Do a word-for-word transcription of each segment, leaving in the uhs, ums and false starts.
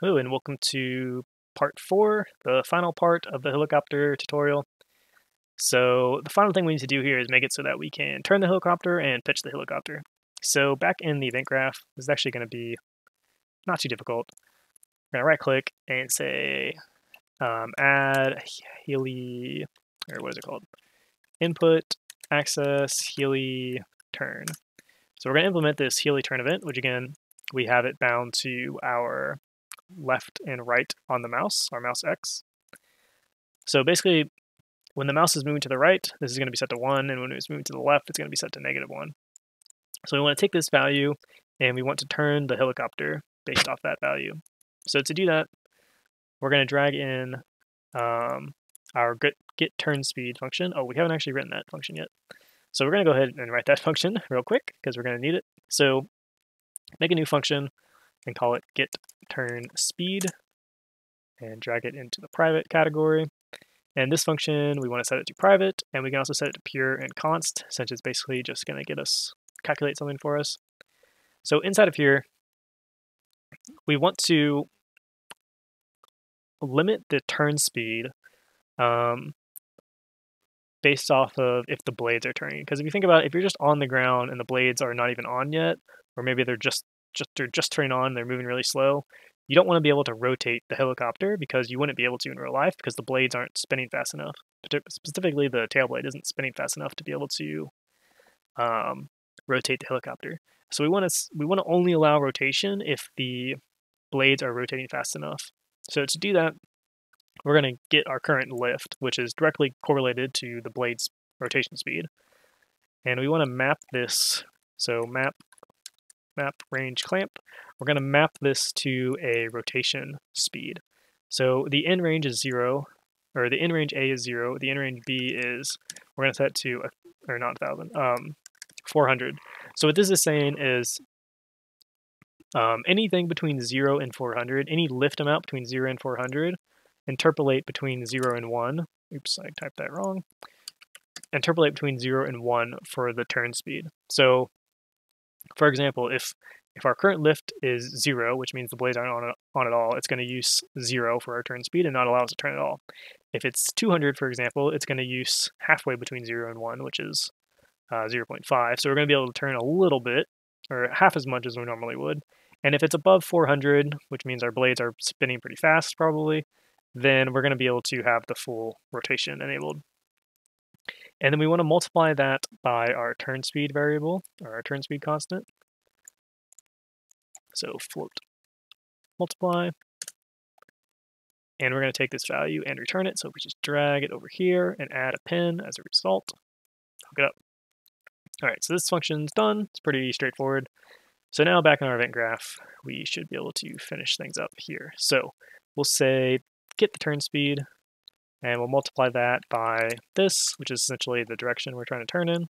Hello, and welcome to part four, the final part of the helicopter tutorial. So the final thing we need to do here is make it so that we can turn the helicopter and pitch the helicopter. So back in the event graph, this is actually going to be not too difficult. We're going to right click and say um, add heli, or what is it called? Input access heli turn. So we're going to implement this heli turn event, which again, we have it bound to our left and right on the mouse, our mouse X. So basically, when the mouse is moving to the right, this is going to be set to one, and when it's moving to the left, it's going to be set to negative one. So we want to take this value, and we want to turn the helicopter based off that value. So to do that, we're going to drag in um, our get, get turn speed function. Oh, we haven't actually written that function yet. So we're going to go ahead and write that function real quick, because we're going to need it. So make a new function and call it get turn speed and drag it into the private category. And this function, we want to set it to private, and we can also set it to pure and const, since it's basically just going to get us calculate something for us. So inside of here, we want to limit the turn speed um, based off of if the blades are turning. Because if you think about it, if you're just on the ground and the blades are not even on yet, or maybe they're just just they're just turning on, they're moving really slow, you don't want to be able to rotate the helicopter, because you wouldn't be able to in real life, because the blades aren't spinning fast enough. Specifically, the tail blade isn't spinning fast enough to be able to um, rotate the helicopter. So we want to we want to only allow rotation if the blades are rotating fast enough. So to do that, we're going to get our current lift, which is directly correlated to the blade's rotation speed, and we want to map this. So map map range clamp, we're going to map this to a rotation speed. So the end range is zero, or the end range A is zero, the end range B is, we're going to set to, or not one thousand, um, four hundred. So what this is saying is um, anything between zero and four hundred, any lift amount between zero and four hundred, interpolate between zero and one, oops, I typed that wrong, interpolate between zero and one for the turn speed. So for example, if if our current lift is zero, which means the blades aren't on, on at all, it's going to use zero for our turn speed and not allow us to turn at all. If it's two hundred, for example, it's going to use halfway between zero and one, which is uh, zero point five. So we're going to be able to turn a little bit, or half as much as we normally would. And if it's above four hundred, which means our blades are spinning pretty fast probably, then we're going to be able to have the full rotation enabled. And then we want to multiply that by our turn speed variable, or our turn speed constant. So float multiply. And we're going to take this value and return it. So we just drag it over here and add a pin as a result. Hook it up. All right, so this function's done. It's pretty straightforward. So now back in our event graph, we should be able to finish things up here. So we'll say get the turn speed, and we'll multiply that by this, which is essentially the direction we're trying to turn in.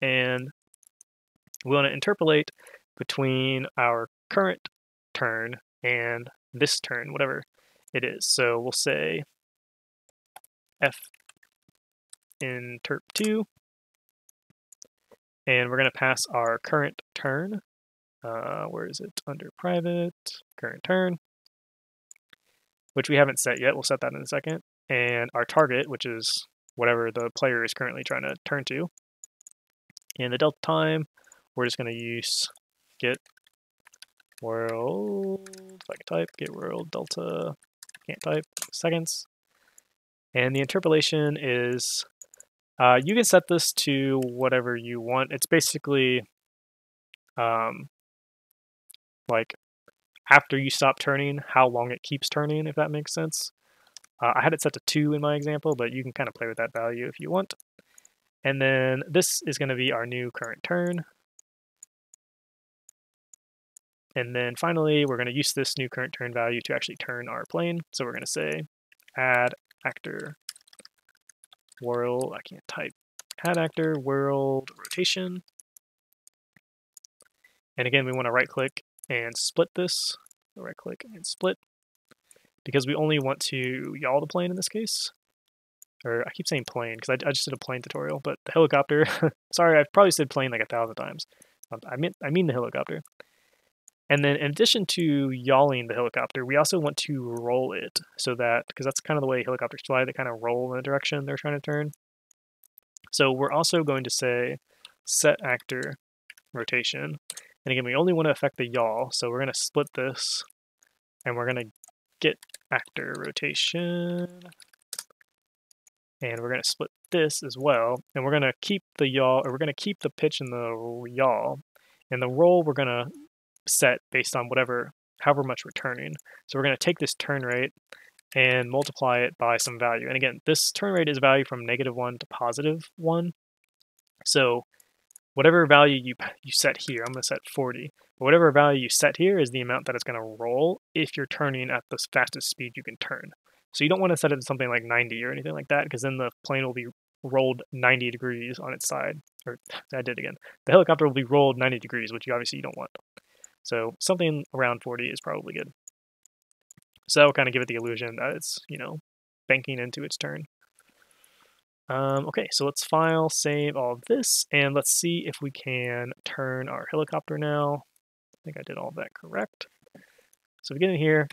And we want to interpolate between our current turn and this turn, whatever it is. So we'll say F interp two, and we're going to pass our current turn. Uh, where is it? Under private, current turn, which we haven't set yet. We'll set that in a second. And our target, which is whatever the player is currently trying to turn to. And the delta time, we're just going to use get world, if I can type, get world delta, can't type, seconds. And the interpolation is, uh, you can set this to whatever you want. It's basically um, like after you stop turning, how long it keeps turning, if that makes sense. Uh, I had it set to two in my example, but you can kind of play with that value if you want. And then this is going to be our new current turn. And then finally, we're going to use this new current turn value to actually turn our plane. So we're going to say add actor world, I can't type, add actor world rotation. And again, we want to right click and split this, right click and split, because we only want to yaw the plane in this case. Or I keep saying plane, because I, I just did a plane tutorial, but the helicopter, sorry, I've probably said plane like a thousand times. I mean, I mean the helicopter. And then in addition to yawing the helicopter, we also want to roll it so that, because that's kind of the way helicopters fly, they kind of roll in the direction they're trying to turn. So we're also going to say set actor rotation. And again, we only want to affect the yaw. So we're going to split this and we're going to get actor rotation. And we're going to split this as well. And we're going to keep the yaw, or we're going to keep the pitch and the yaw. And the roll we're going to set based on whatever, however much we're turning. So we're going to take this turn rate and multiply it by some value. And again, this turn rate is value from negative one to positive one. So whatever value you, you set here, I'm going to set forty. But whatever value you set here is the amount that it's going to roll if you're turning at the fastest speed you can turn. So you don't want to set it to something like ninety or anything like that, because then the plane will be rolled ninety degrees on its side. Or I did again. The helicopter will be rolled ninety degrees, which you obviously don't want. So something around forty is probably good. So that will kind of give it the illusion that it's, you know, banking into its turn. Um, okay, so let's file, save all this, and let's see if we can turn our helicopter now. I think I did all that correct. So we get in here,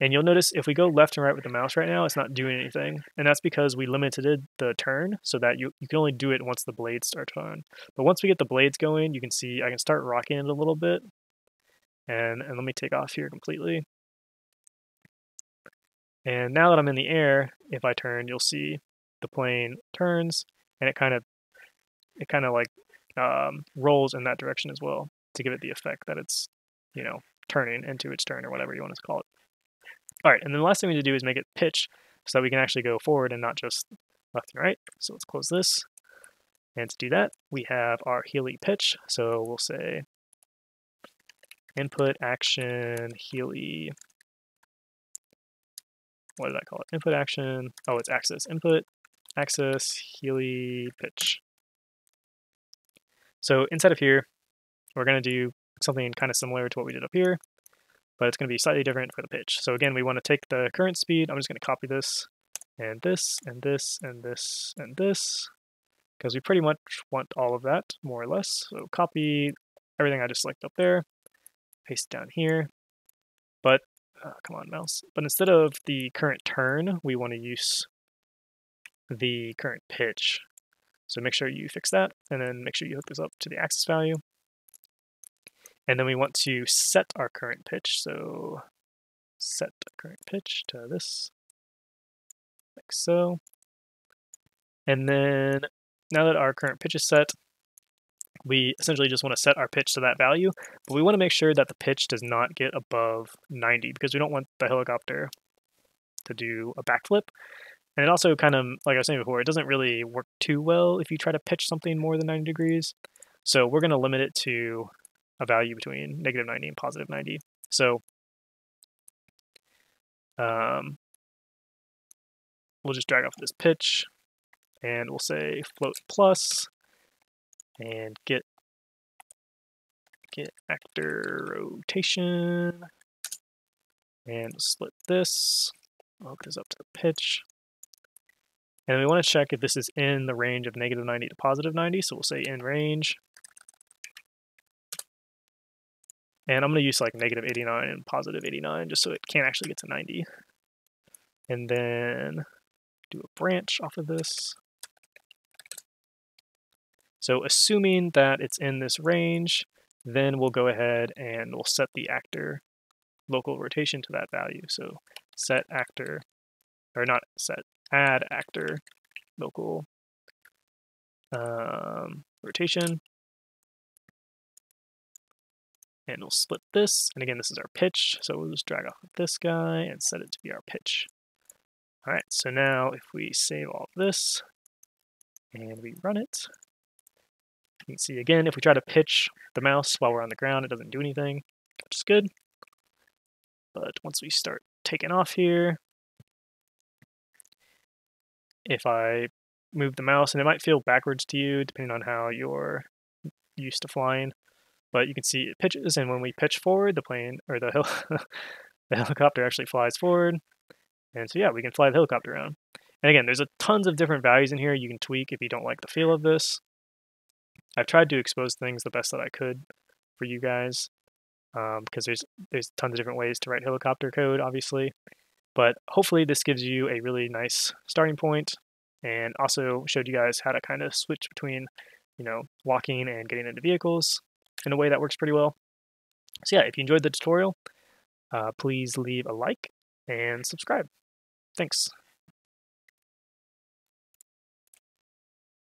and you'll notice if we go left and right with the mouse right now, it's not doing anything. And that's because we limited the turn so that you, you can only do it once the blades start on. But once we get the blades going, you can see I can start rocking it a little bit. And, and let me take off here completely. And now that I'm in the air, if I turn, you'll see the plane turns, and it kind of, it kind of like um, rolls in that direction as well to give it the effect that it's, you know, turning into its turn or whatever you want to call it. All right, and then the last thing we need to do is make it pitch so that we can actually go forward and not just left and right. So let's close this. And to do that, we have our Healy pitch. So we'll say input action Healy. What did I call it? Input action. Oh, it's axis. Input axis Healy pitch. So inside of here, we're going to do something kind of similar to what we did up here, but it's going to be slightly different for the pitch. So again, we want to take the current speed. I'm just going to copy this and this and this and this and this, because we pretty much want all of that more or less. So copy everything I just selected up there, paste down here. But oh, come on, mouse. But instead of the current turn, we want to use the current pitch. So make sure you fix that, and then make sure you hook this up to the axis value. And then we want to set our current pitch. So set current pitch to this, like so. And then now that our current pitch is set, we essentially just want to set our pitch to that value, but we want to make sure that the pitch does not get above ninety, because we don't want the helicopter to do a backflip. And it also kind of, like I was saying before, it doesn't really work too well if you try to pitch something more than ninety degrees. So we're going to limit it to a value between negative ninety and positive ninety. So um, we'll just drag off this pitch, and we'll say float plus, and get get actor rotation, and split this. I'll hook this up to the pitch. And we want to check if this is in the range of negative ninety to positive ninety. So we'll say in range. And I'm going to use like negative eighty-nine and positive eighty-nine just so it can't actually get to ninety. And then do a branch off of this. So assuming that it's in this range, then we'll go ahead and we'll set the actor local rotation to that value. So set actor, or not set, add actor local um, rotation. And we'll split this. And again, this is our pitch. So we'll just drag off of this guy and set it to be our pitch. All right, so now if we save all this and we run it, you can see again, if we try to pitch the mouse while we're on the ground, it doesn't do anything, which is good. But once we start taking off here, if I move the mouse, and it might feel backwards to you depending on how you're used to flying, but you can see it pitches, and when we pitch forward, the plane, or the, hel the helicopter actually flies forward. And so yeah, we can fly the helicopter around. And again, there's a tons of different values in here you can tweak if you don't like the feel of this. I've tried to expose things the best that I could for you guys, um, because there's there's tons of different ways to write helicopter code, obviously. But hopefully this gives you a really nice starting point, and also showed you guys how to kind of switch between, you know, walking and getting into vehicles in a way that works pretty well. So yeah, if you enjoyed the tutorial, uh, please leave a like and subscribe. Thanks.